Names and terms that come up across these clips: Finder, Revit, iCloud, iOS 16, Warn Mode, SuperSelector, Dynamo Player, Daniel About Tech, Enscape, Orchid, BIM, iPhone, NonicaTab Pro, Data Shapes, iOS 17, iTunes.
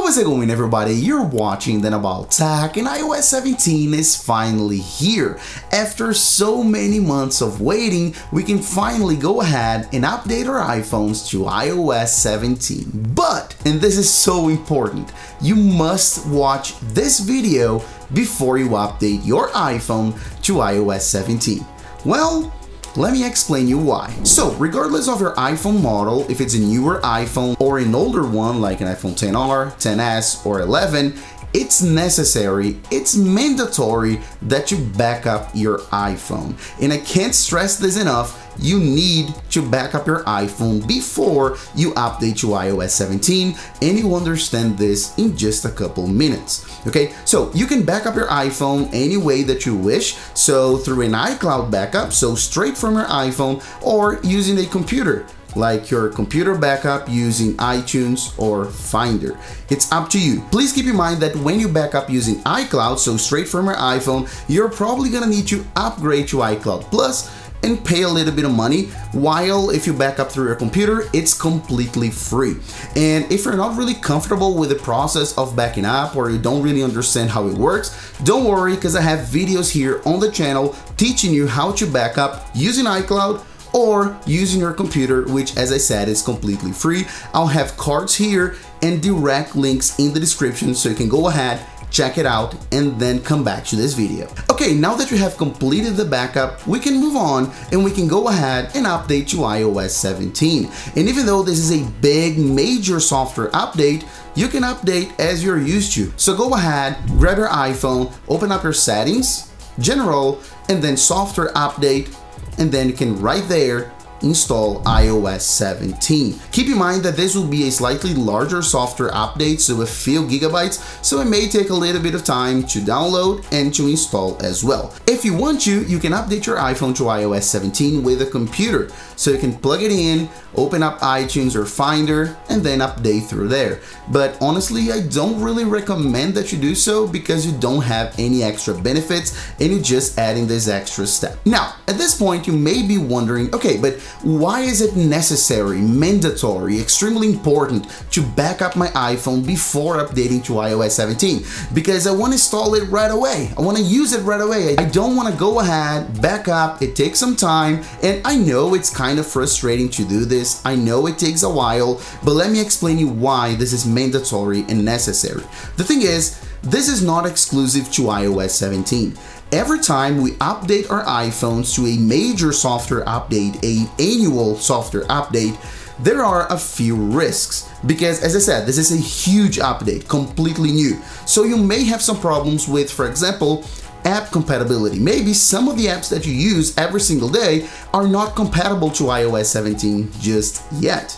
How is it going, everybody? You're watching Daniel About Tech, and iOS 17 is finally here. After so many months of waiting, we can finally go ahead and update our iPhones to iOS 17. But, and this is so important, you must watch this video before you update your iPhone to iOS 17. Well, let me explain you why. So, regardless of your iPhone model, if it's a newer iPhone or an older one like an iPhone XR, XS, or 11, it's necessary, it's mandatory that you back up your iPhone. And I can't stress this enough, you need to back up your iPhone before you update to iOS 17, and you understand this in just a couple minutes. Okay, so you can back up your iPhone any way that you wish, so through an iCloud backup, so straight from your iPhone, or using a computer, like your computer backup using iTunes or Finder. It's up to you. Please keep in mind that when you back up using iCloud, so straight from your iPhone, you're probably gonna need to upgrade to iCloud Plus and pay a little bit of money, while if you back up through your computer, it's completely free. And if you're not really comfortable with the process of backing up, or you don't really understand how it works, don't worry, because I have videos here on the channel teaching you how to back up using iCloud or using your computer, which, as I said, is completely free. I'll have cards here and direct links in the description, so you can go ahead, check it out, and then come back to this video. Okay, now that you have completed the backup, we can move on and we can go ahead and update to iOS 17. And even though this is a big, major software update, you can update as you're used to. So go ahead, grab your iPhone, open up your settings, general, and then software update, and then you can right there install iOS 17. Keep in mind that this will be a slightly larger software update, so a few gigabytes, so it may take a little bit of time to download and to install as well. If you want to, you can update your iPhone to iOS 17 with a computer, so you can plug it in, open up iTunes or Finder, and then update through there. But honestly, I don't really recommend that you do so, because you don't have any extra benefits and you're just adding this extra step. Now, at this point, you may be wondering, okay, but why is it necessary, mandatory, extremely important to back up my iPhone before updating to iOS 17? Because I want to install it right away. I want to use it right away. I don't want to go ahead, back up. It takes some time, and I know it's kind of frustrating to do this. I know it takes a while, but let me explain you why this is mandatory and necessary. The thing is, this is not exclusive to iOS 17. Every time we update our iPhones to a major software update, an annual software update, there are a few risks. Because, as I said, this is a huge update, completely new. So you may have some problems with, for example, app compatibility. Maybe some of the apps that you use every single day are not compatible to iOS 17 just yet.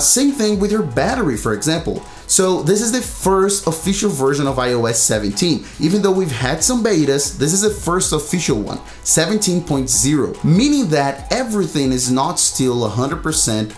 Same thing with your battery, for example. So this is the first official version of iOS 17. Even though we've had some betas, this is the first official one, 17.0, meaning that everything is not still 100%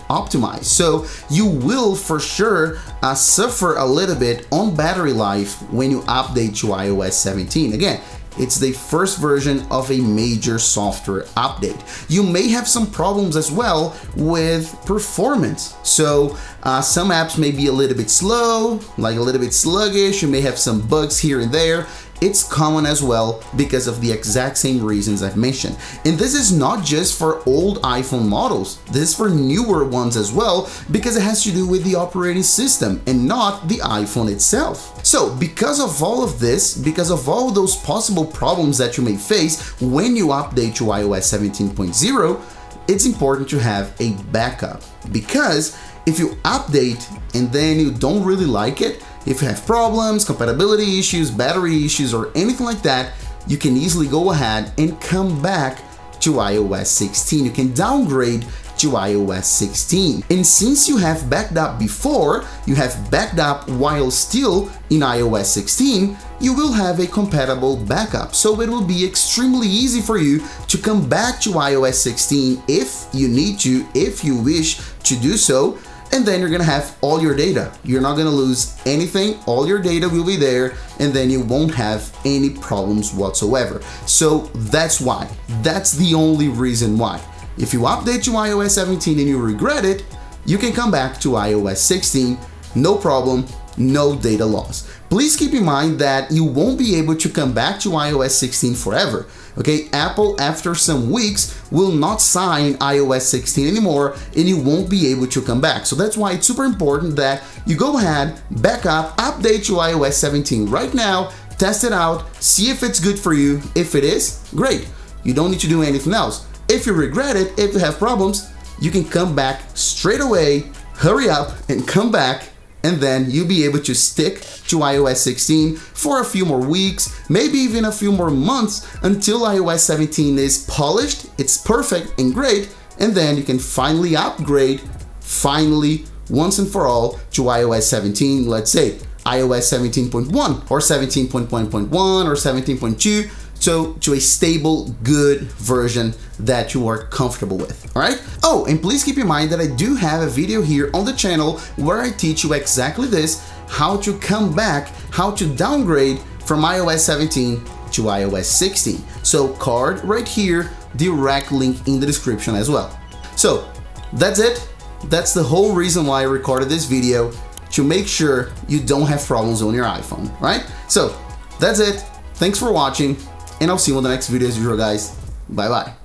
optimized. So you will for sure suffer a little bit on battery life when you update to iOS 17. Again, it's the first version of a major software update. You may have some problems as well with performance. So some apps may be a little bit slow, like a little bit sluggish. You may have some bugs here and there. It's common as well because of the exact same reasons I've mentioned. And this is not just for old iPhone models, this is for newer ones as well, because it has to do with the operating system and not the iPhone itself. So because of all of this, because of all those possible problems that you may face when you update to iOS 17.0, it's important to have a backup. Because if you update and then you don't really like it, if you have problems, compatibility issues, battery issues, or anything like that, you can easily go ahead and come back to iOS 16. You can downgrade to iOS 16. And since you have backed up before, you have backed up while still in iOS 16, you will have a compatible backup. So it will be extremely easy for you to come back to iOS 16 if you need to, if you wish to do so. And then you're gonna have all your data. You're not gonna lose anything, all your data will be there, and then you won't have any problems whatsoever. So that's why, that's the only reason why. If you update to iOS 17 and you regret it, you can come back to iOS 16, no problem, no data loss. Please keep in mind that you won't be able to come back to iOS 16 forever. Okay, Apple after some weeks will not sign iOS 16 anymore and you won't be able to come back. So that's why it's super important that you go ahead, back up, update to iOS 17 right now, test it out, see if it's good for you. If it is, great. You don't need to do anything else. If you regret it, if you have problems, you can come back straight away, hurry up and come back, and then you'll be able to stick to iOS 16 for a few more weeks, maybe even a few more months until iOS 17 is polished, it's perfect and great, and then you can finally upgrade, finally, once and for all to iOS 17, let's say iOS 17.1 or 17.1.1 or 17.2, so to a stable, good version that you are comfortable with, all right? Oh, and please keep in mind that I do have a video here on the channel where I teach you exactly this, how to come back, how to downgrade from iOS 17 to iOS 16. So card right here, direct link in the description as well. So that's it. That's the whole reason why I recorded this video, to make sure you don't have problems on your iPhone, right? So that's it. Thanks for watching. And I'll see you on the next video as usual, guys. Bye-bye.